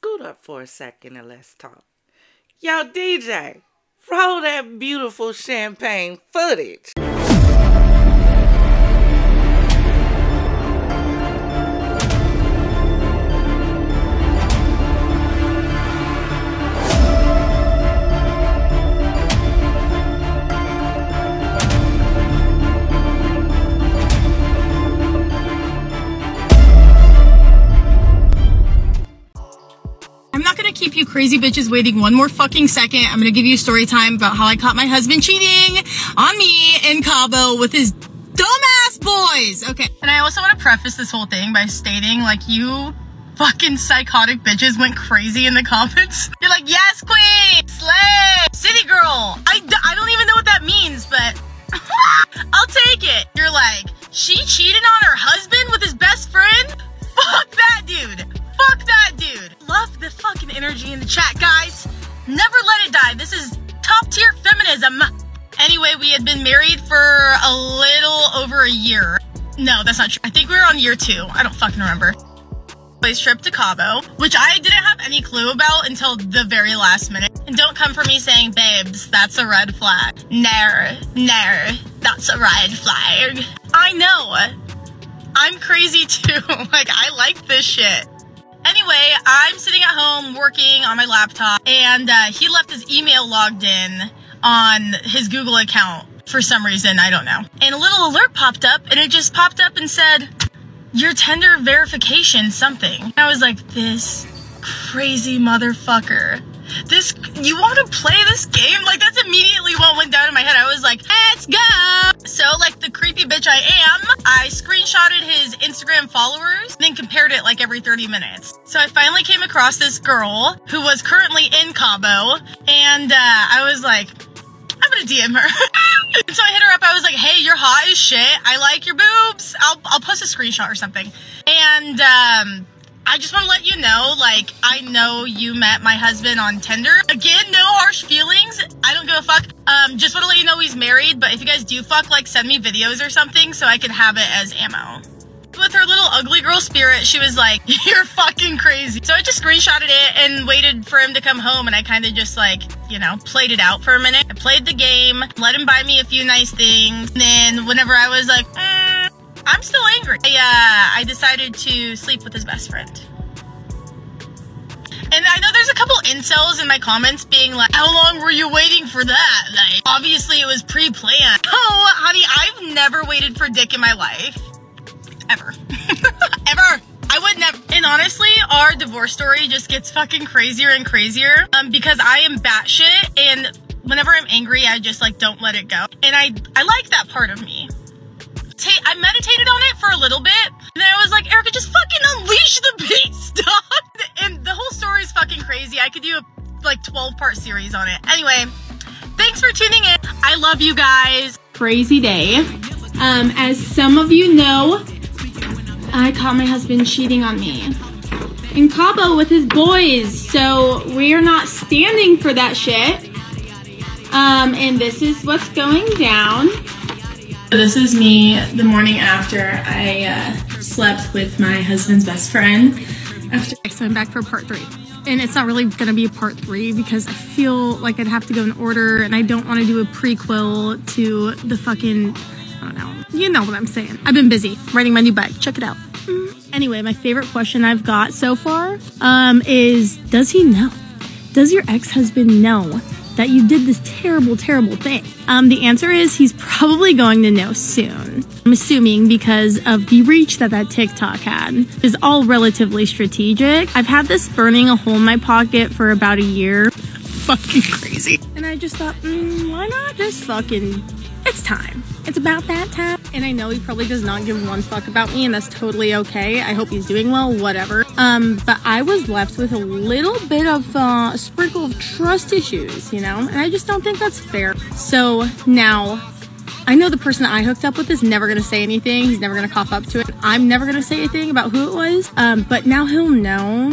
scoot up for a second and let's talk. Yo, DJ, roll that beautiful champagne footage. You crazy bitches waiting one more fucking second. I'm gonna give you story time about how I caught my husband cheating on me in Cabo with his dumbass boys. Okay. And I also want to preface this whole thing by stating, like, you fucking psychotic bitches went crazy in the comments. You're like, yes, queen, slay, city girl. I don't even know what that means, but I'll take it. You're like, she cheated on her husband with his best friend? Fuck that dude. Fuck that dude. Love the fucking energy in the chat, guys. Never let it die. This is top tier feminism. Anyway, we had been married for a little over a year. No, that's not true. I think we were on year 2. I don't fucking remember. Place trip to Cabo, which I didn't have any clue about until the very last minute. And don't come for me saying, babes, that's a red flag. No, that's a red flag. I know. I'm crazy too. Like, I like this shit. Anyway, I'm sitting at home working on my laptop, and he left his email logged in on his Google account for some reason, I don't know. And a little alert popped up, and it just popped up and said, your Tinder verification something. And I was like, this crazy motherfucker. You want to play this game? Like, that's immediately what went down in my head. I was like, let's go. So, like the creepy bitch I am, I screenshotted his Instagram followers, then compared it like every 30 minutes. So I finally came across this girl who was currently in Cabo, and I was like, I'm gonna DM her. So I hit her up. I was like, hey, you're hot as shit. I like your boobs. I'll post a screenshot or something. And I just want to let you know, like, I know you met my husband on Tinder. Again, no harsh feelings. I don't give a fuck. Just want to let you know he's married, but if you guys do fuck, like, send me videos or something so I can have it as ammo. With her little ugly girl spirit, she was like, you're fucking crazy. So I just screenshotted it and waited for him to come home, and I kind of just, like, you know, played it out for a minute. I played the game, let him buy me a few nice things, and then whenever I was like, I'm still angry. I decided to sleep with his best friend. And I know there's a couple incels in my comments being like, how long were you waiting for that? Like, obviously it was pre-planned. Oh, honey, I've never waited for dick in my life. Ever. Ever. I would never. And honestly, our divorce story just gets fucking crazier and crazier because I am batshit, and whenever I'm angry, I just, like, don't let it go. And I like that part of me. I meditated on it for a little bit, and then I was like, Erica, just fucking unleash the beast, dog. And the whole story is fucking crazy. I could do a, like, 12-part series on it. Anyway, thanks for tuning in. I love you guys. Crazy day. As some of you know, I caught my husband cheating on me in Cabo with his boys, so we are not standing for that shit. And this is what's going down. This is me the morning after I slept with my husband's best friend. So I'm back for part 3. And it's not really going to be part 3 because I feel like I'd have to go in order, and I don't want to do a prequel to the fucking, I don't know. You know what I'm saying. I've been busy writing my new book. Check it out. Anyway, my favorite question I've got so far is, does he know? Does your ex-husband know that you did this terrible, terrible thing? The answer is he's probably going to know soon. I'm assuming because of the reach that TikTok had. It's all relatively strategic. I've had this burning a hole in my pocket for about a year. Fucking crazy. And I just thought, why not just fucking, it's time. It's about that time. And I know he probably does not give one fuck about me, and that's totally okay. I hope he's doing well, whatever. But I was left with a little bit of a sprinkle of trust issues, you know? And I just don't think that's fair. So now, I know the person that I hooked up with is never gonna say anything. He's never gonna cough up to it. I'm never gonna say anything about who it was. But now he'll know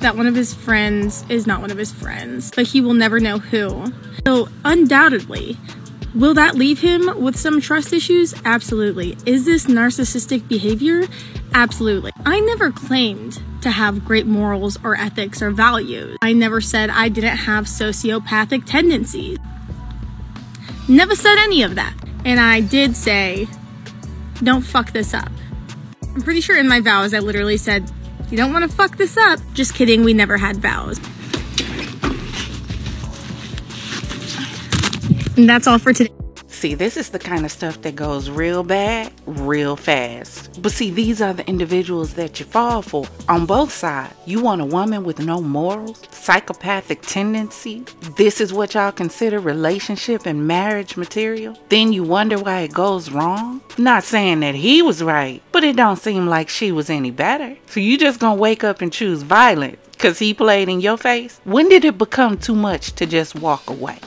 that one of his friends is not one of his friends. But he will never know who. So undoubtedly, will that leave him with some trust issues? Absolutely. Is this narcissistic behavior? Absolutely. I never claimed to have great morals or ethics or values. I never said I didn't have sociopathic tendencies. Never said any of that. And I did say, don't fuck this up. I'm pretty sure in my vows, I literally said, you don't want to fuck this up. Just kidding, we never had vows. And that's all for today. See, this is the kind of stuff that goes real bad, real fast. But see, these are the individuals that you fall for on both sides. You want a woman with no morals, psychopathic tendency? This is what y'all consider relationship and marriage material? Then you wonder why it goes wrong? Not saying that he was right, but it don't seem like she was any better. So you just gonna wake up and choose violence because he played in your face? When did it become too much to just walk away?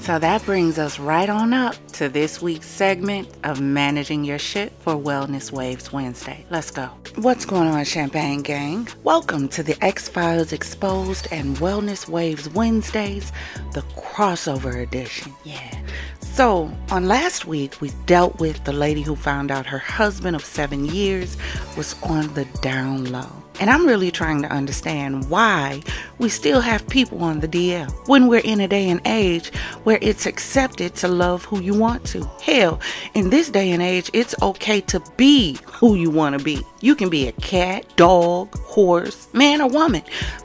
So that brings us right on up to this week's segment of Managing Your Ship for Wellness Waves Wednesday. Let's go. What's going on, Champagne Gang? Welcome to the Ex Filez Exposed and Wellness Waves Wednesdays, the crossover edition. Yeah. So on last week, we dealt with the lady who found out her husband of 7 years was on the down low. And I'm really trying to understand why we still have people on the DL when we're in a day and age where it's accepted to love who you want to. Hell, in this day and age, it's okay to be who you want to be. You can be a cat, dog, horse, man or woman,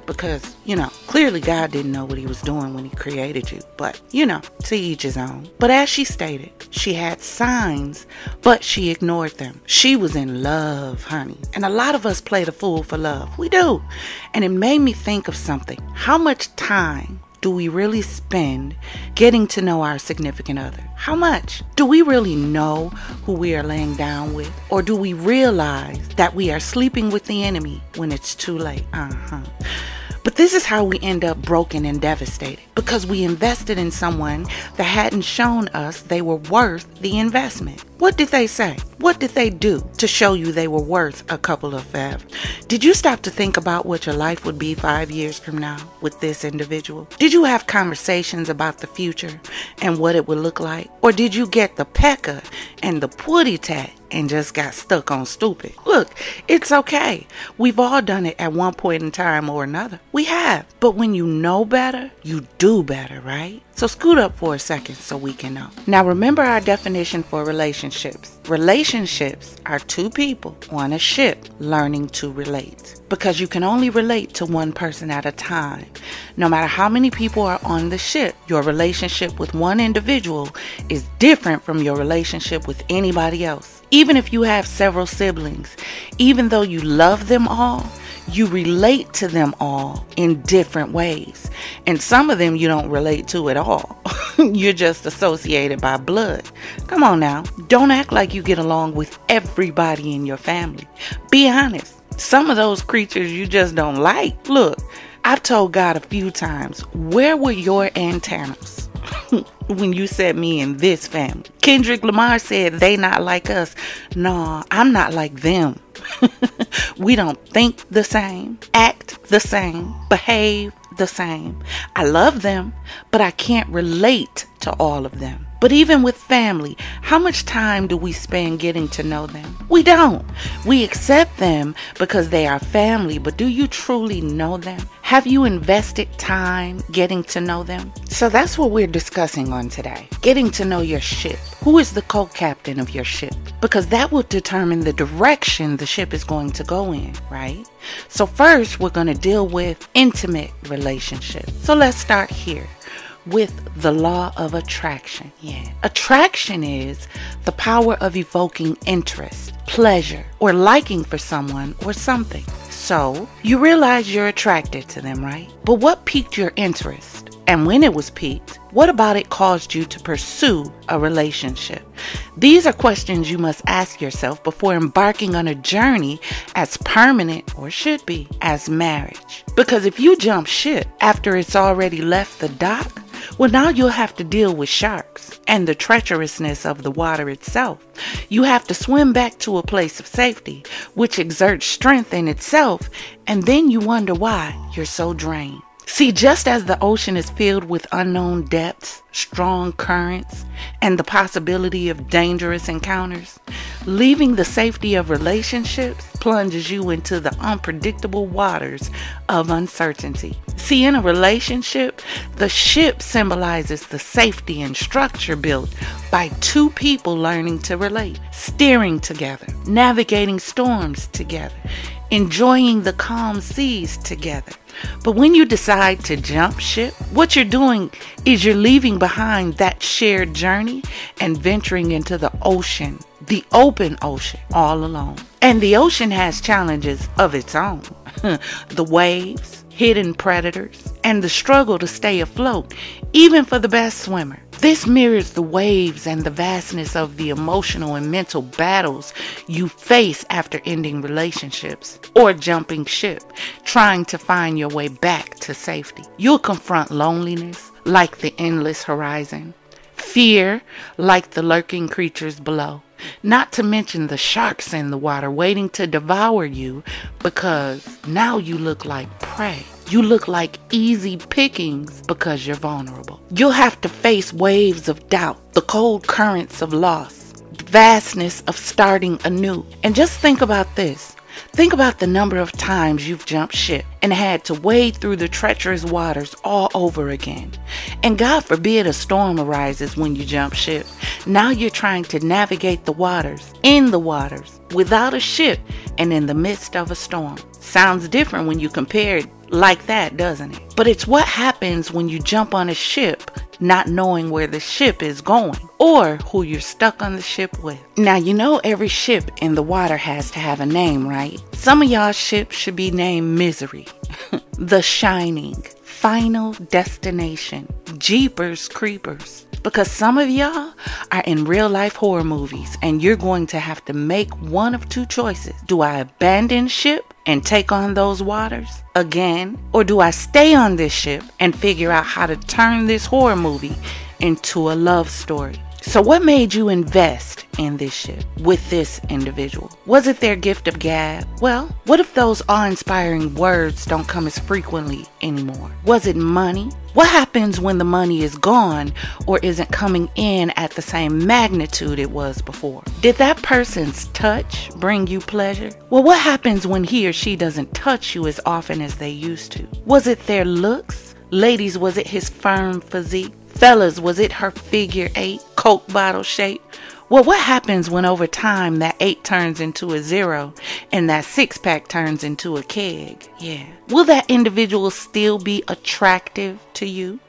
because, you know, clearly God didn't know what he was doing when he created you. But, you know, to each his own. But as she stated, she had signs, but she ignored them. She was in love, honey. And a lot of us play the fool for love. We do. And it made me think of something. How much time do we really spend getting to know our significant other? How much? Do we really know who we are laying down with? Or do we realize that we are sleeping with the enemy when it's too late? But this is how we end up broken and devastated, because we invested in someone that hadn't shown us they were worth the investment. What did they say? What did they do to show you they were worth a couple of fathom? Did you stop to think about what your life would be 5 years from now with this individual? Did you have conversations about the future and what it would look like? Or did you get the pecker and the putty tat and just got stuck on stupid? Look, it's okay. We've all done it at one point in time or another. We have. But when you know better, you do better, right? So scoot up for a second so we can know. Now remember our definition for relationships. Relationships are two people on a ship learning to relate, because you can only relate to one person at a time. No matter how many people are on the ship, your relationship with one individual is different from your relationship with anybody else. Even if you have several siblings, even though you love them all, you relate to them all in different ways. And some of them you don't relate to at all. You're just associated by blood. Come on now. Don't act like you get along with everybody in your family. Be honest. Some of those creatures you just don't like. Look, I've told God a few times, where were your antennas when you said me and this family? Kendrick Lamar said they not like us. No, I'm not like them. We don't think the same, act the same, behave the same. I love them, but I can't relate to all of them. But even with family, how much time do we spend getting to know them? We don't. We accept them because they are family, but do you truly know them? Have you invested time getting to know them? So that's what we're discussing on today. Getting to know your ship. Who is the co-captain of your ship? Because that will determine the direction the ship is going to go in, right? So first, we're going to deal with intimate relationships. So let's start here with the law of attraction. Yeah. Attraction is the power of evoking interest, pleasure, or liking for someone or something. So you realize you're attracted to them, right? But what piqued your interest? And when it was piqued, what about it caused you to pursue a relationship? These are questions you must ask yourself before embarking on a journey as permanent, or should be, as marriage. Because if you jump ship after it's already left the dock, well, now you'll have to deal with sharks and the treacherousness of the water itself. You have to swim back to a place of safety, which exerts strength in itself, and then you wonder why you're so drained. See, just as the ocean is filled with unknown depths, strong currents, and the possibility of dangerous encounters, Leaving the safety of relationships plunges you into the unpredictable waters of uncertainty. See, in a relationship, the ship symbolizes the safety and structure built by two people learning to relate, steering together, navigating storms together, enjoying the calm seas together. But when you decide to jump ship, what you're doing is you're leaving behind that shared journey and venturing into the ocean, the open ocean, all alone. And the ocean has challenges of its own. The waves, hidden predators, and the struggle to stay afloat, even for the best swimmer. This mirrors the waves and the vastness of the emotional and mental battles you face after ending relationships or jumping ship, trying to find your way back to safety. You'll confront loneliness like the endless horizon, fear like the lurking creatures below, not to mention the sharks in the water waiting to devour you, because now you look like prey. You look like easy pickings because you're vulnerable. You'll have to face waves of doubt, the cold currents of loss, the vastness of starting anew. And just think about this. Think about the number of times you've jumped ship and had to wade through the treacherous waters all over again. And God forbid a storm arises when you jump ship. Now you're trying to navigate the waters, in the waters, without a ship, and in the midst of a storm. Sounds different when you compare it like that, doesn't it? But it's what happens when you jump on a ship not knowing where the ship is going or who you're stuck on the ship with. Now, you know every ship in the water has to have a name, right? Some of y'all ships should be named Misery, The Shining, Final Destination, Jeepers Creepers. Because some of y'all are in real life horror movies and you're going to have to make one of two choices. Do I abandon ship and take on those waters again? Or do I stay on this ship and figure out how to turn this horror movie into a love story? So what made you invest in this ship with this individual? Was it their gift of gab? Well, what if those awe-inspiring words don't come as frequently anymore? Was it money? What happens when the money is gone or isn't coming in at the same magnitude it was before? Did that person's touch bring you pleasure? Well, what happens when he or she doesn't touch you as often as they used to? Was it their looks? Ladies, was it his firm physique? Fellas, was it her figure 8, Coke bottle shape? Well, what happens when over time that 8 turns into a 0 and that 6-pack turns into a keg? Yeah. Will that individual still be attractive to you?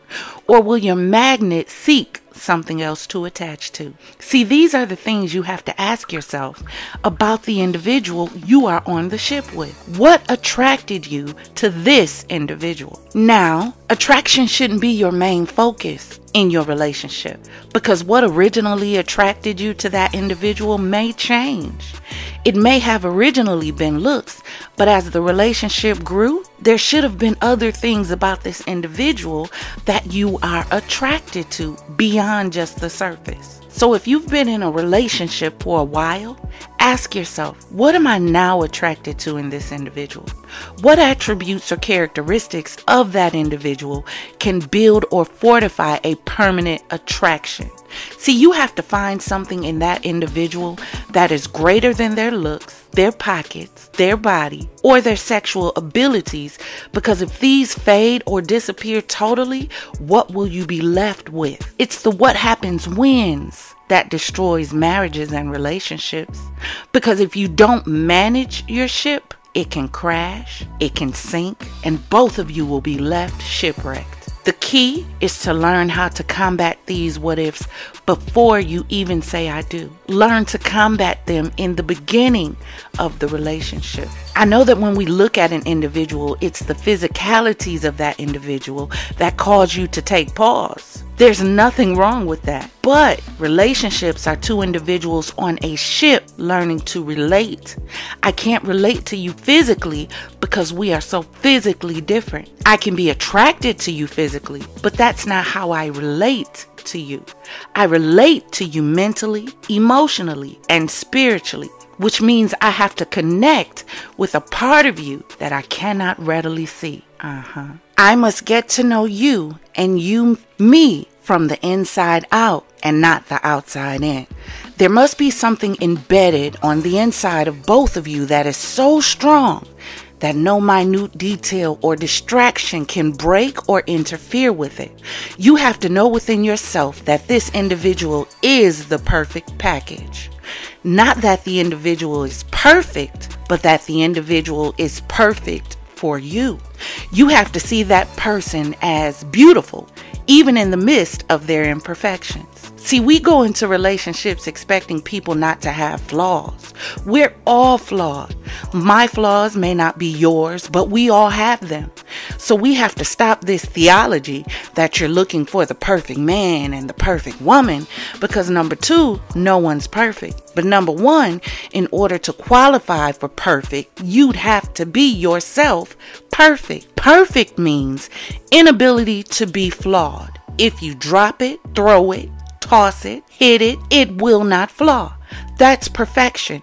Or will your magnet seek something else to attach to? See, these are the things you have to ask yourself about the individual you are on the ship with. What attracted you to this individual? Now, attraction shouldn't be your main focus in your relationship, because what originally attracted you to that individual may change. It may have originally been looks, but as the relationship grew, there should have been other things about this individual that you are attracted to beyond just the surface. So if you've been in a relationship for a while, ask yourself, what am I now attracted to in this individual? What attributes or characteristics of that individual can build or fortify a permanent attraction? See, you have to find something in that individual that is greater than their looks, their pockets, their body, or their sexual abilities, because if these fade or disappear totally, what will you be left with? It's the what happens wins that destroys marriages and relationships, because if you don't manage your ship, it can crash, it can sink, and both of you will be left shipwrecked. The key is to learn how to combat these what-ifs before you even say I do. Learn to combat them in the beginning of the relationship. I know that when we look at an individual, it's the physicalities of that individual that cause you to take pause. There's nothing wrong with that. But relationships are two individuals on a ship learning to relate. I can't relate to you physically because we are so physically different. I can be attracted to you physically, but that's not how I relate to you. I relate to you mentally, emotionally, and spiritually, which means I have to connect with a part of you that I cannot readily see. I must get to know you and you me from the inside out and not the outside in. There must be something embedded on the inside of both of you that is so strong that no minute detail or distraction can break or interfere with it. You have to know within yourself that this individual is the perfect package. Not that the individual is perfect, but that the individual is perfect for you. You have to see that person as beautiful, even in the midst of their imperfections. See, we go into relationships expecting people not to have flaws. We're all flawed. My flaws may not be yours, but we all have them. So we have to stop this theology that you're looking for the perfect man and the perfect woman, because number two, no one's perfect. But number one, in order to qualify for perfect, you'd have to be yourself perfect. Perfect means inability to be flawed. If you drop it, throw it, toss it, hit it, it will not flaw. That's perfection.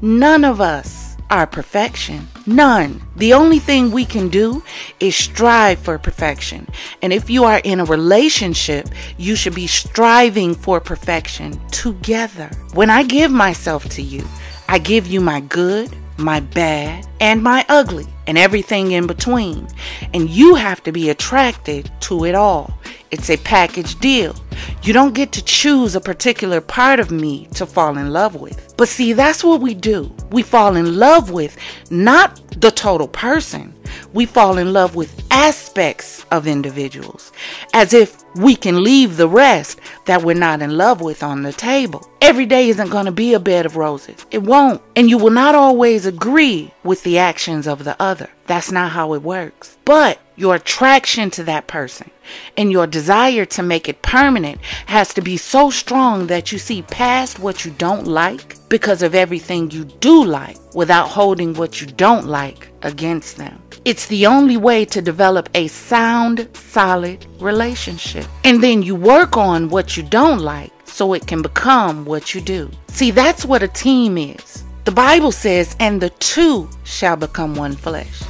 None of us are perfection. None. The only thing we can do is strive for perfection. And if you are in a relationship, you should be striving for perfection together. When I give myself to you, I give you my good, my bad, and my ugly, and everything in between. And you have to be attracted to it all. It's a package deal. You don't get to choose a particular part of me to fall in love with. But see, that's what we do. We fall in love with not the total person. We fall in love with aspects of individuals, as if we can leave the rest that we're not in love with on the table. Every day isn't going to be a bed of roses. It won't. And you will not always agree with the actions of the other. That's not how it works. But your attraction to that person and your desire to make it permanent has to be so strong that you see past what you don't like because of everything you do like, without holding what you don't like against them. It's the only way to develop a sound, solid relationship. And then you work on what you don't like so it can become what you do. See, that's what a team is. The Bible says, "And the two shall become one flesh."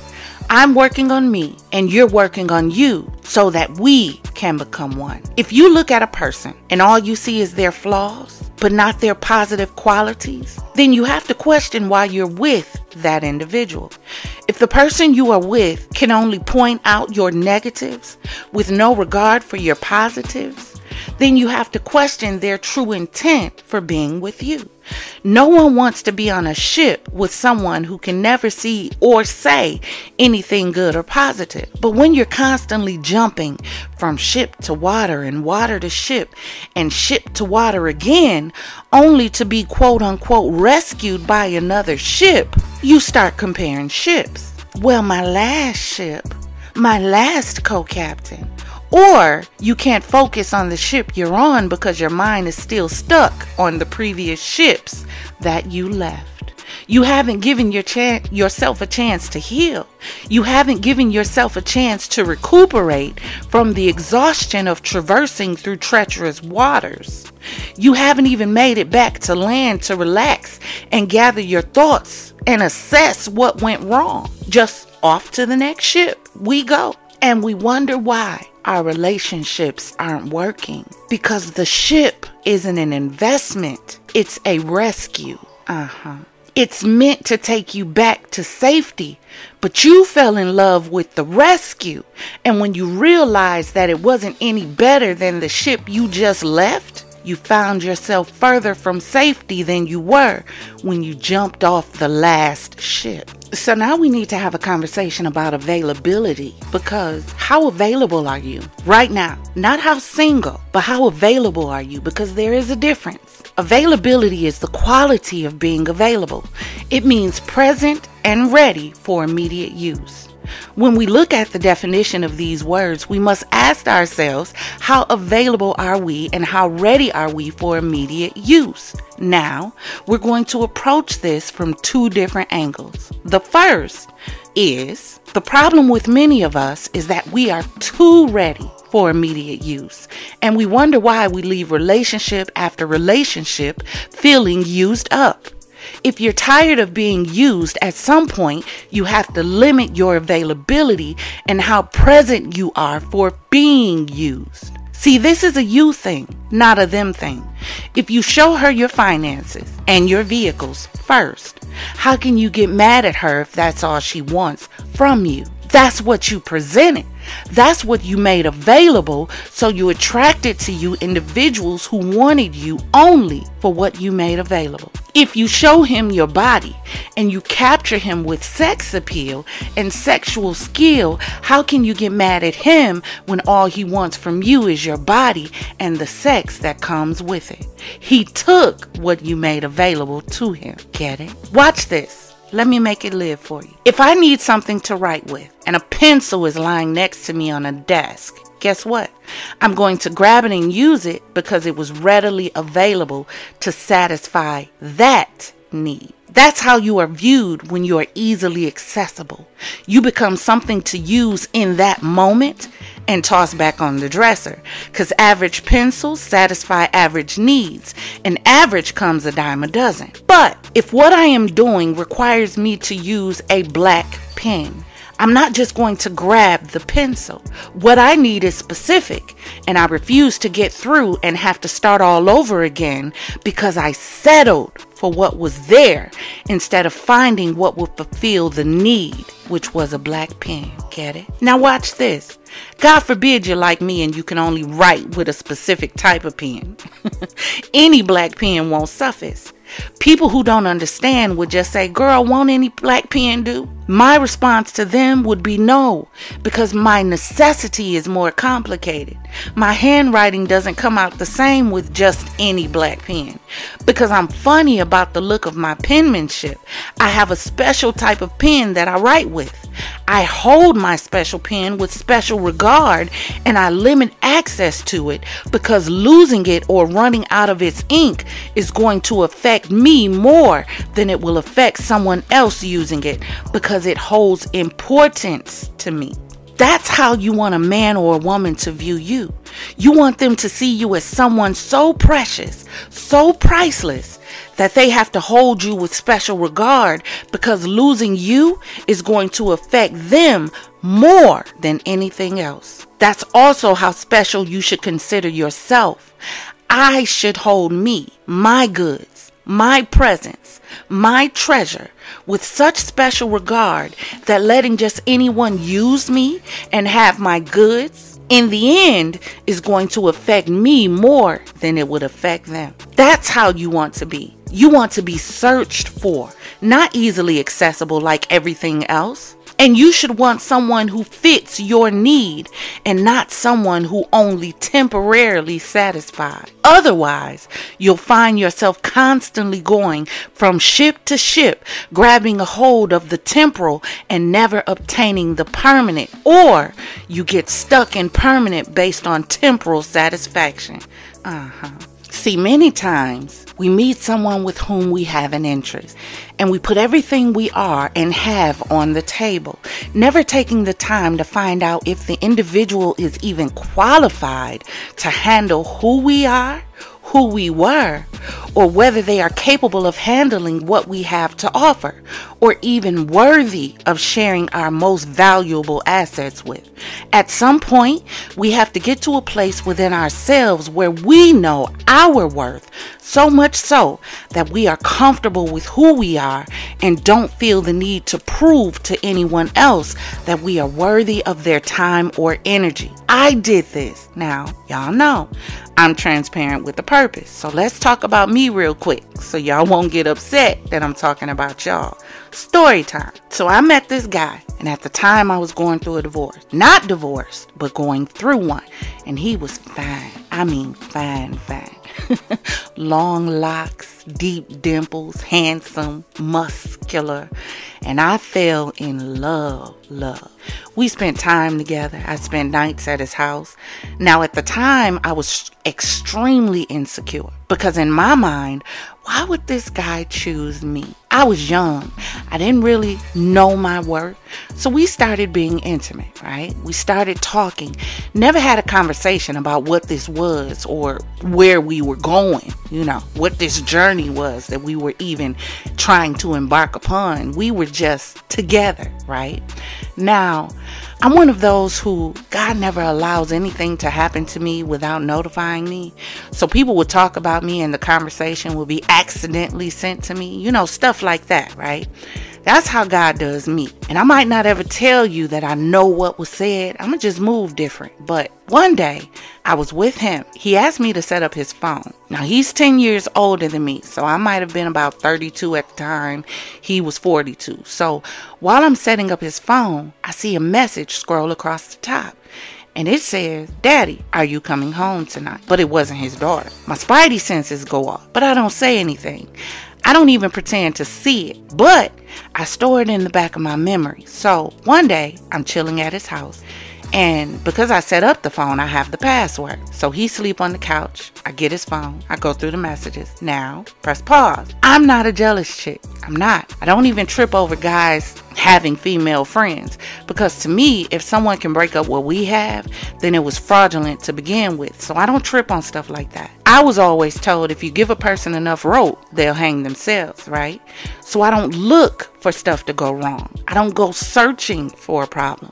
I'm working on me and you're working on you so that we can become one. If you look at a person and all you see is their flaws, but not their positive qualities, then you have to question why you're with that individual. If the person you are with can only point out your negatives with no regard for your positives, then you have to question their true intent for being with you. No one wants to be on a ship with someone who can never see or say anything good or positive. But when you're constantly jumping from ship to water and water to ship and ship to water again, only to be quote unquote rescued by another ship, you start comparing ships. Well, my last ship, my last co-captain. Or you can't focus on the ship you're on because your mind is still stuck on the previous ships that you left. You haven't given yourself a chance to heal. You haven't given yourself a chance to recuperate from the exhaustion of traversing through treacherous waters. You haven't even made it back to land to relax and gather your thoughts and assess what went wrong. Just off to the next ship we go. And we wonder why our relationships aren't working, because the ship isn't an investment. It's a rescue. It's meant to take you back to safety, but you fell in love with the rescue. And when you realized that it wasn't any better than the ship you just left, you found yourself further from safety than you were when you jumped off the last ship. So now we need to have a conversation about availability, because how available are you right now? Not how single, but how available are you? Because there is a difference. Availability is the quality of being available. It means present and ready for immediate use. When we look at the definition of these words, we must ask ourselves, how available are we and how ready are we for immediate use? Now, we're going to approach this from two different angles. The first is, the problem with many of us is that we are too ready for immediate use, and we wonder why we leave relationship after relationship feeling used up. If you're tired of being used, at some point, you have to limit your availability and how present you are for being used. See, this is a you thing, not a them thing. If you show her your finances and your vehicles first, how can you get mad at her if that's all she wants from you? That's what you presented. That's what you made available, so you attracted to you individuals who wanted you only for what you made available. If you show him your body and you capture him with sex appeal and sexual skill, how can you get mad at him when all he wants from you is your body and the sex that comes with it? He took what you made available to him. Get it? Watch this. Let me make it live for you. If I need something to write with and a pencil is lying next to me on a desk, guess what? I'm going to grab it and use it because it was readily available to satisfy that need. That's how you are viewed when you are easily accessible. You become something to use in that moment and toss back on the dresser, because average pencils satisfy average needs, and average comes a dime a dozen. But if what I am doing requires me to use a black pen, I'm not just going to grab the pencil. What I need is specific, and I refuse to get through and have to start all over again because I settled for what was there instead of finding what would fulfill the need, which was a black pen. Get it? Now watch this. God forbid you're like me and you can only write with a specific type of pen. Any black pen won't suffice. People who don't understand would just say, girl, won't any black pen do? My response to them would be no, because my necessity is more complicated. My handwriting doesn't come out the same with just any black pen. Because I'm funny about the look of my penmanship, I have a special type of pen that I write with. I hold my special pen with special regard, and I limit access to it because losing it or running out of its ink is going to affect me more than it will affect someone else using it, because it holds importance to me. That's how you want a man or a woman to view you. You want them to see you as someone so precious, so priceless, that they have to hold you with special regard, because losing you is going to affect them more than anything else. That's also how special you should consider yourself. I should hold me, my goods, my presence, my treasure, with such special regard that letting just anyone use me and have my goods in the end is going to affect me more than it would affect them. That's how you want to be. You want to be searched for, not easily accessible like everything else. And you should want someone who fits your need and not someone who only temporarily satisfies. Otherwise, you'll find yourself constantly going from ship to ship, grabbing a hold of the temporal and never obtaining the permanent, or you get stuck in permanent based on temporal satisfaction. See, many times we meet someone with whom we have an interest, and we put everything we are and have on the table, never taking the time to find out if the individual is even qualified to handle who we are, who we were, or whether they are capable of handling what we have to offer, or even worthy of sharing our most valuable assets with. At some point, we have to get to a place within ourselves where we know our worth, so much so that we are comfortable with who we are and don't feel the need to prove to anyone else that we are worthy of their time or energy. I did this. Now, y'all know I'm transparent with a purpose, so let's talk about me real quick so y'all won't get upset that I'm talking about y'all. Story time. So I met this guy, and at the time I was going through a divorce. Not divorced, but going through one. And he was fine. I mean, fine, fine. Long locks, deep dimples, handsome, muscular, and I fell in love. We spent time together. I spent nights at his house. Now, at the time, I was extremely insecure, because in my mind, why would this guy choose me? I was young. I didn't really know my worth. So we started being intimate, right? We started talking. Never had a conversation about what this was or where we were going, you know, what this journey was that we were even trying to embark upon. upon. We were just together, right? Now, I'm one of those who God never allows anything to happen to me without notifying me. So people would talk about me and the conversation would be accidentally sent to me, you know, stuff like that, right? That's how God does me. And I might not ever tell you that I know what was said. I'm going to just move different. But one day I was with him. He asked me to set up his phone. Now he's 10 years older than me. So I might have been about 32 at the time. He was 42. So while I'm setting up his phone, I see a message scroll across the top. And it says, "Daddy, are you coming home tonight?" But it wasn't his daughter. My spidey senses go off, but I don't say anything. I don't even pretend to see it, but I store it in the back of my memory. So one day I'm chilling at his house, and because I set up the phone, I have the password. So he sleep on the couch. I get his phone. I go through the messages. Now press pause. I'm not a jealous chick. I'm not. I don't even trip over guys having female friends, because to me, if someone can break up what we have, then it was fraudulent to begin with. So I don't trip on stuff like that. I was always told if you give a person enough rope, they'll hang themselves, right? So I don't look for stuff to go wrong. I don't go searching for a problem.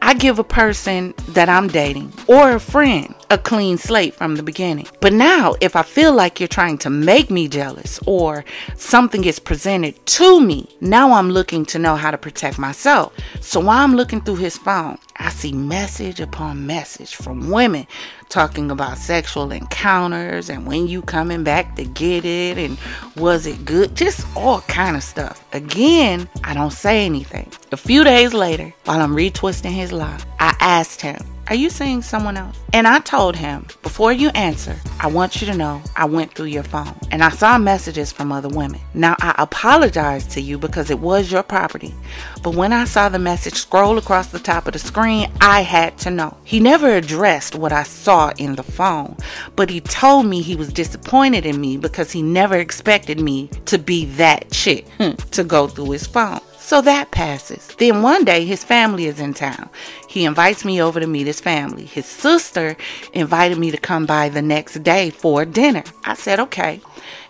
I give a person that I'm dating or a friend a clean slate from the beginning. But now if I feel like you're trying to make me jealous or something is presented to me, now I'm looking to know how to protect myself. So while I'm looking through his phone, I see message upon message from women talking about sexual encounters and when you coming back to get it and was it good, just all kind of stuff. Again, I don't say anything. A few days later, while I'm retwisting his lock, I asked him, "Are you seeing someone else?" And I told him, "Before you answer, I want you to know I went through your phone and I saw messages from other women. Now I apologize to you because it was your property, but when I saw the message scroll across the top of the screen, I had to know." He never addressed what I saw in the phone, but he told me he was disappointed in me because he never expected me to be that chick to go through his phone. So that passes. Then one day his family is in town. He invites me over to meet his family. His sister invited me to come by the next day for dinner. I said okay,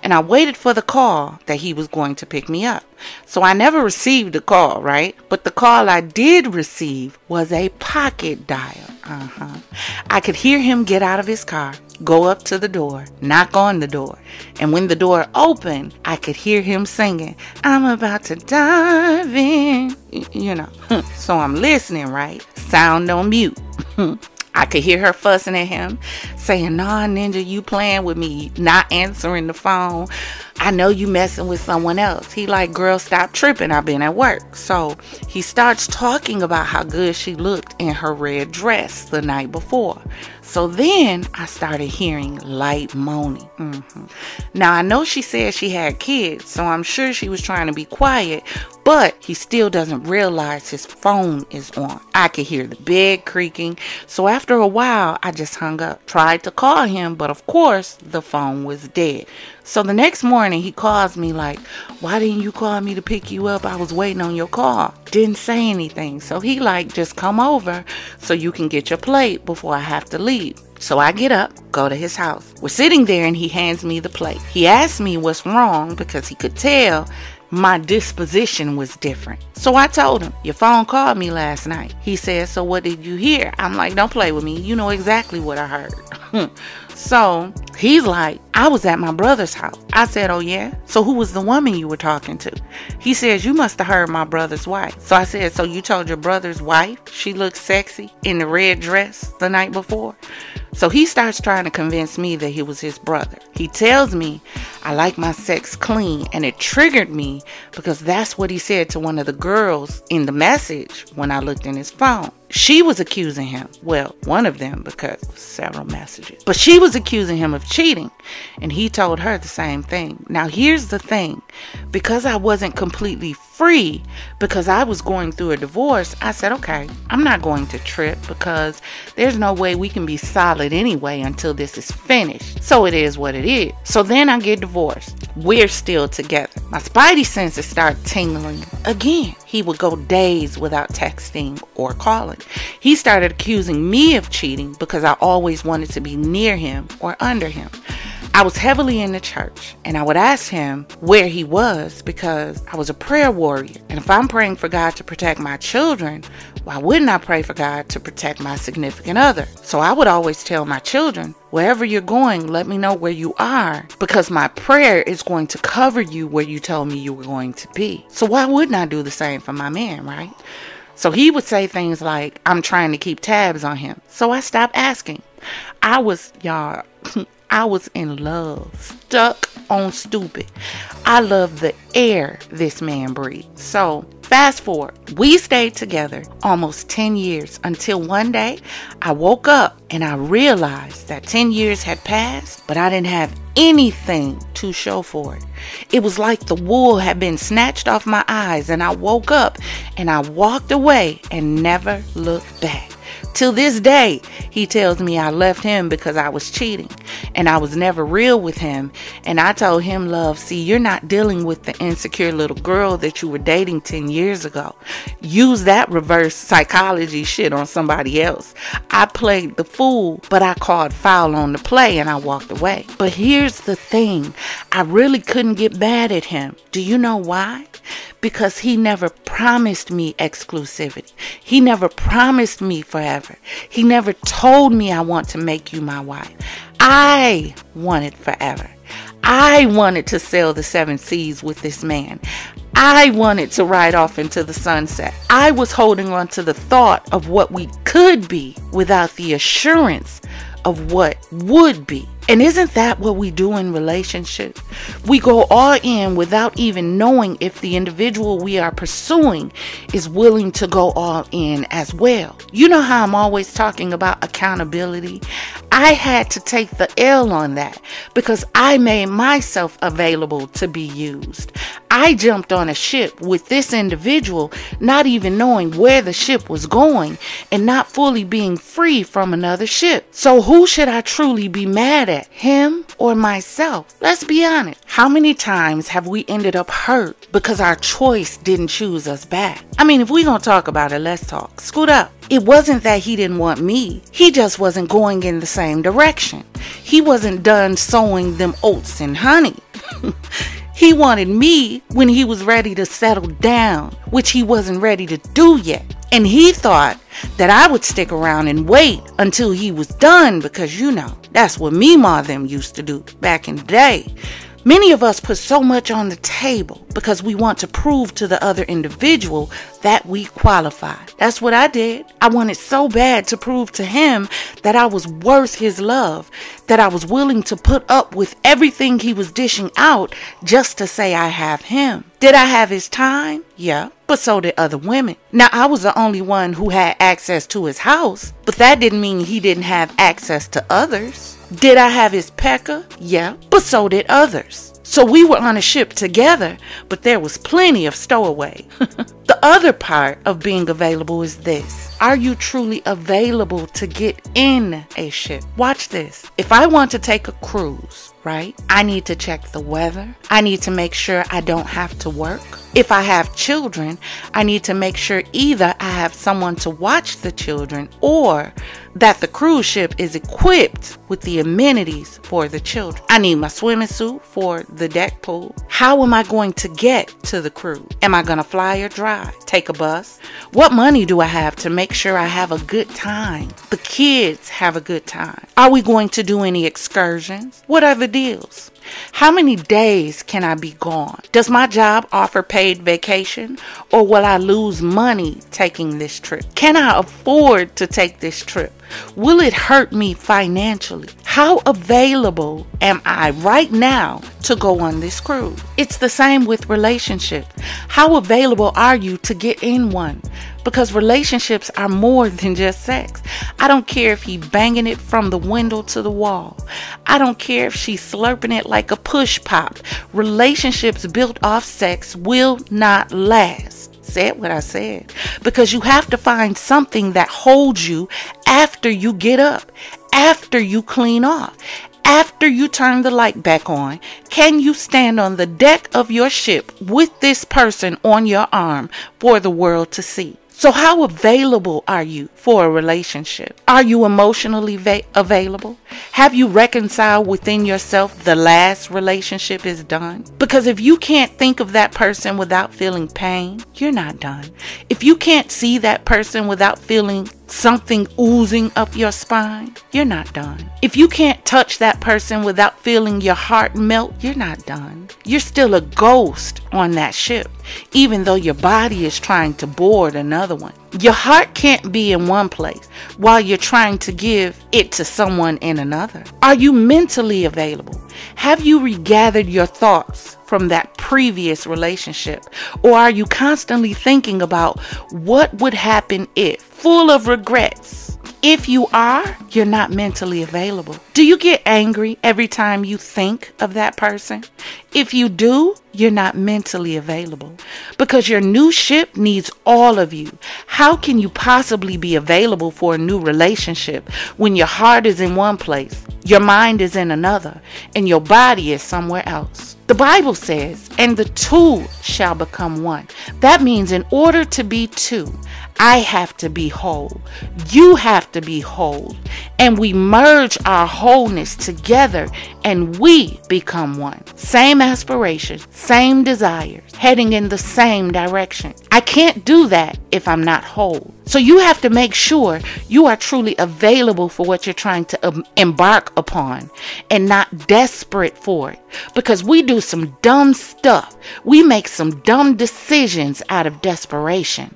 and I waited for the call that he was going to pick me up. So I never received the call, right? But the call I did receive was a pocket dial. I could hear him get out of his car, go up to the door, knock on the door. And when the door opened, I could hear him singing, "I'm about to dive in," you know. So I'm listening, right? Sound on mute. I could hear her fussing at him, saying, "Nah, ninja, you playing with me, not answering the phone. I know you messing with someone else." He like, "Girl, stop tripping. I've been at work." So he starts talking about how good she looked in her red dress the night before. So then I started hearing light moaning. Now I know she said she had kids, so I'm sure she was trying to be quiet, but he still doesn't realize his phone is on. I could hear the bed creaking. So after a while, I just hung up, tried to call him, but of course the phone was dead. So the next morning he calls me like, "Why didn't you call me to pick you up? I was waiting on your call." Didn't say anything. So he like, "Just come over so you can get your plate before I have to leave." So I get up, go to his house. We're sitting there and he hands me the plate. He asked me what's wrong because he could tell my disposition was different. So I told him, "Your phone called me last night." He said, "So what did you hear?" I'm like, "Don't play with me. You know exactly what I heard." So he's like, "I was at my brother's house." I said, "Oh yeah? So who was the woman you were talking to?" He says, "You must have heard my brother's wife." So I said, "So you told your brother's wife she looked sexy in the red dress the night before?" So he starts trying to convince me that he was his brother. He tells me, "I like my sex clean," and it triggered me because that's what he said to one of the girls in the message when I looked in his phone. She was accusing him, well, one of them, because several messages, but she was accusing him of cheating, and he told her the same thing. Now here's the thing, because I wasn't completely free, because I was going through a divorce, I said, okay, I'm not going to trip because there's no way we can be solid anyway until this is finished. So it is what it is. So then I get divorced. We're still together. My spidey senses start tingling again. He would go days without texting or calling. He started accusing me of cheating because I always wanted to be near him or under him. I was heavily in the church, and I would ask him where he was because I was a prayer warrior. And if I'm praying for God to protect my children, why wouldn't I pray for God to protect my significant other? So I would always tell my children, wherever you're going, let me know where you are, because my prayer is going to cover you where you told me you were going to be. So why wouldn't I do the same for my man, right? So he would say things like, I'm trying to keep tabs on him. So I stopped asking. I was in love, stuck on stupid. I love the air this man breathed. So fast forward, we stayed together almost 10 years until one day I woke up and I realized that 10 years had passed, but I didn't have anything to show for it. It was like the wool had been snatched off my eyes, and I woke up and I walked away and never looked back. Till this day, he tells me I left him because I was cheating and I was never real with him. And I told him, love, see, you're not dealing with the insecure little girl that you were dating 10 years ago. Use that reverse psychology shit on somebody else. I played the fool, but I called foul on the play and I walked away. But here's the thing. I really couldn't get mad at him. Do you know why? Because he never promised me exclusivity. He never promised me forever. He never told me I want to make you my wife. I wanted forever. I wanted to sail the seven seas with this man. I wanted to ride off into the sunset. I was holding on to the thought of what we could be without the assurance of what would be. And isn't that what we do in relationships? We go all in without even knowing if the individual we are pursuing is willing to go all in as well. You know how I'm always talking about accountability? I had to take the L on that because I made myself available to be used. I jumped on a ship with this individual, not even knowing where the ship was going and not fully being free from another ship. So who should I truly be mad at? Him or myself? Let's be honest. How many times have we ended up hurt because our choice didn't choose us back? I mean, if we're gonna talk about it, let's talk. Scoot up. It wasn't that he didn't want me. He just wasn't going in the same direction. He wasn't done sowing them oats and honey. He wanted me when he was ready to settle down, which he wasn't ready to do yet. And he thought that I would stick around and wait until he was done because, you know, that's what me ma them used to do back in the day. Many of us put so much on the table because we want to prove to the other individual that we qualify. That's what I did. I wanted so bad to prove to him that I was worth his love, that I was willing to put up with everything he was dishing out just to say I have him. Did I have his time? Yeah, but so did other women. Now, I was the only one who had access to his house, but that didn't mean he didn't have access to others. Did I have his pecker? Yeah, but so did others. So we were on a ship together, but there was plenty of stowaway. The other part of being available is this. Are you truly available to get in a ship? Watch this. If I want to take a cruise, right, I need to check the weather. I need to make sure I don't have to work. If I have children, I need to make sure either I have someone to watch the children or that the cruise ship is equipped with the amenities for the children. I need my swimming suit for the deck pool. How am I going to get to the cruise? Am I going to fly or drive? Take a bus? What money do I have to make sure I have a good time? The kids have a good time. Are we going to do any excursions? What are the deals? How many days can I be gone? Does my job offer paid vacation, or will I lose money taking this trip? Can I afford to take this trip? Will it hurt me financially? How available am I right now to go on this cruise? It's the same with relationships. How available are you to get in one? Because relationships are more than just sex. I don't care if he's banging it from the window to the wall. I don't care if she's slurping it like a push pop. Relationships built off sex will not last. Said what I said, because you have to find something that holds you after you get up, after you clean off, after you turn the light back on. Can you stand on the deck of your ship with this person on your arm for the world to see? So how available are you for a relationship? Are you emotionally available? Have you reconciled within yourself the last relationship is done? Because if you can't think of that person without feeling pain, you're not done. If you can't see that person without feeling something oozing up your spine, you're not done. If you can't touch that person without feeling your heart melt, you're not done. You're still a ghost on that ship, even though your body is trying to board another one. Your heart can't be in one place while you're trying to give it to someone in another. Are you mentally available? Have you regathered your thoughts from that previous relationship? Or are you constantly thinking about what would happen if, full of regrets? If you are, you're not mentally available. Do you get angry every time you think of that person? If you do, you're not mentally available because your new ship needs all of you. How can you possibly be available for a new relationship when your heart is in one place, your mind is in another, and your body is somewhere else? The Bible says, and the two shall become one. That means in order to be two, I have to be whole. You have to be whole. And we merge our wholeness together and we become one. Same aspirations, same desires, heading in the same direction. I can't do that if I'm not whole. So you have to make sure you are truly available for what you're trying to embark upon and not desperate for it, because we do some dumb stuff. We make some dumb decisions out of desperation.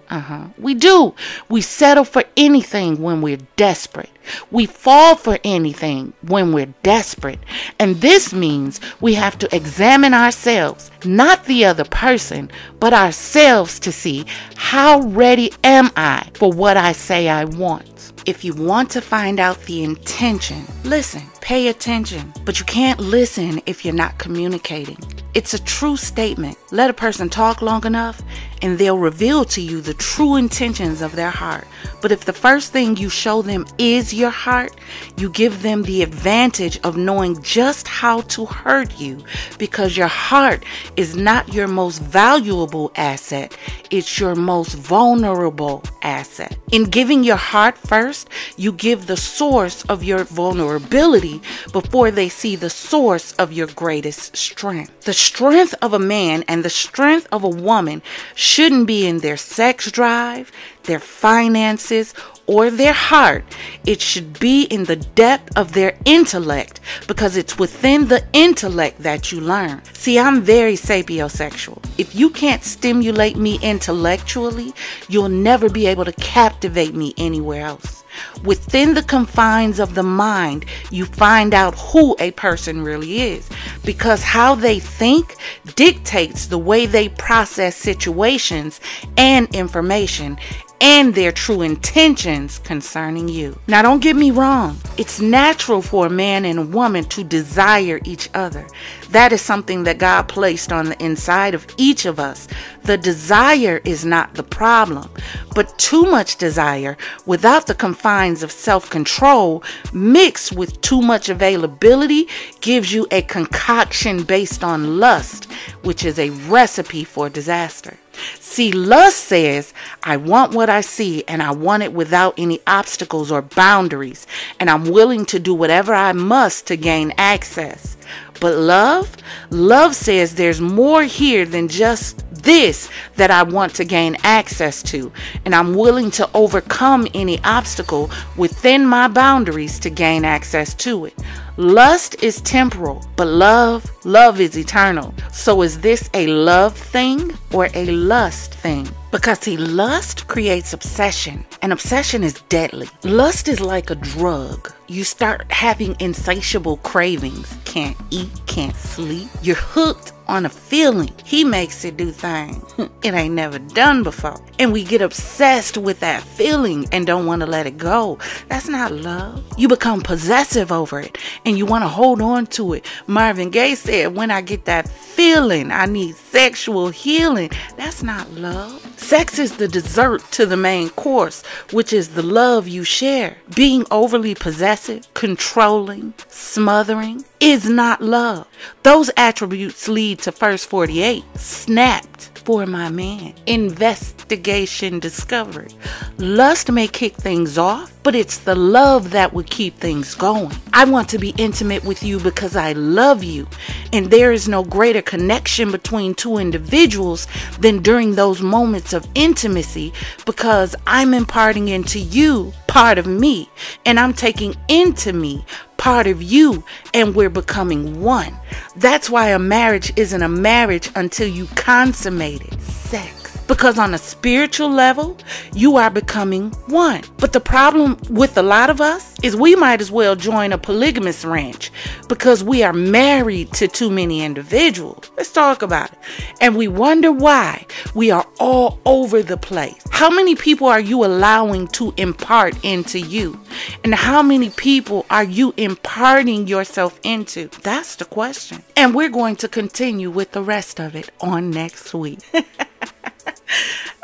We do. We settle for anything when we're desperate. We fall for anything when we're desperate. And this means we have to examine ourselves, not the other person, but ourselves, to see how ready am I for what I say I want. If you want to find out the intention, listen, pay attention. But you can't listen if you're not communicating. It's a true statement. Let a person talk long enough and they'll reveal to you the true intentions of their heart. But if the first thing you show them is your heart, you give them the advantage of knowing just how to hurt you, because your heart is not your most valuable asset. It's your most vulnerable asset. In giving your heart first, you give the source of your vulnerability before they see the source of your greatest strength. The strength of a man and the strength of a woman shouldn't be in their sex drive, their finances, or their heart. It should be in the depth of their intellect, because it's within the intellect that you learn. See, I'm very sapiosexual. If you can't stimulate me intellectually, you'll never be able to captivate me anywhere else. Within the confines of the mind, you find out who a person really is, because how they think dictates the way they process situations and information and their true intentions concerning you. Now, don't get me wrong. It's natural for a man and a woman to desire each other. That is something that God placed on the inside of each of us. The desire is not the problem, but too much desire without the confines of self-control mixed with too much availability gives you a concoction based on lust, which is a recipe for disaster. See, lust says, I want what I see and I want it without any obstacles or boundaries, and I'm willing to do whatever I must to gain access. But love says there's more here than just this that I want to gain access to, and I'm willing to overcome any obstacle within my boundaries to gain access to it. Lust is temporal, but love is eternal. So is this a love thing or a lust thing? Because see, lust creates obsession, and obsession is deadly. Lust is like a drug. You start having insatiable cravings. Can't eat, can't sleep. You're hooked on a feeling. He makes it do things it ain't never done before. And we get obsessed with that feeling and don't want to let it go. That's not love. You become possessive over it and you want to hold on to it. Marvin Gaye said, when I get that feeling, I need sexual healing. That's not love. Sex is the dessert to the main course, which is the love you share. Being overly possessive, controlling, smothering is not love. Those attributes lead to First 48, snapped, for my man. Investigation discovered. Lust may kick things off, but it's the love that will keep things going. I want to be intimate with you because I love you, and there is no greater connection between two individuals than during those moments of intimacy, because I'm imparting into you part of me, and I'm taking into me part of you, and we're becoming one. That's why a marriage isn't a marriage until you consummate it. Sex. Because on a spiritual level, you are becoming one. But the problem with a lot of us is we might as well join a polygamous ranch because we are married to too many individuals. Let's talk about it. And we wonder why we are all over the place. How many people are you allowing to impart into you? And how many people are you imparting yourself into? That's the question. And we're going to continue with the rest of it on next week.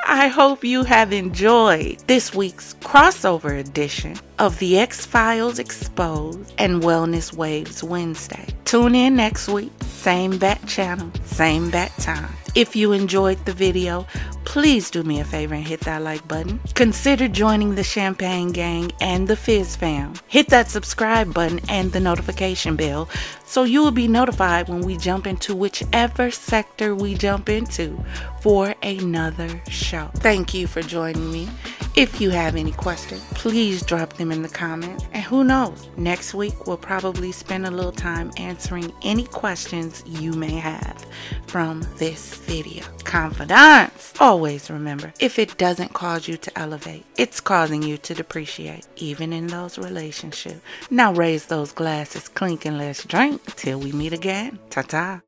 I hope you have enjoyed this week's crossover edition of The Ex Filez Exposed and Wellness Waves Wednesday. Tune in next week, same bat channel, same bat time. If you enjoyed the video, please do me a favor and hit that like button. Consider joining the Champagne Gang and the FizzFam. Hit that subscribe button and the notification bell so you will be notified when we jump into whichever sector we jump into for another show. Thank you for joining me. If you have any questions, please drop them in the comments. And who knows, next week we'll probably spend a little time answering any questions you may have from this video. Confidante. Always remember, if it doesn't cause you to elevate, it's causing you to depreciate, even in those relationships. Now raise those glasses, clink, and let's drink till we meet again. Ta-ta.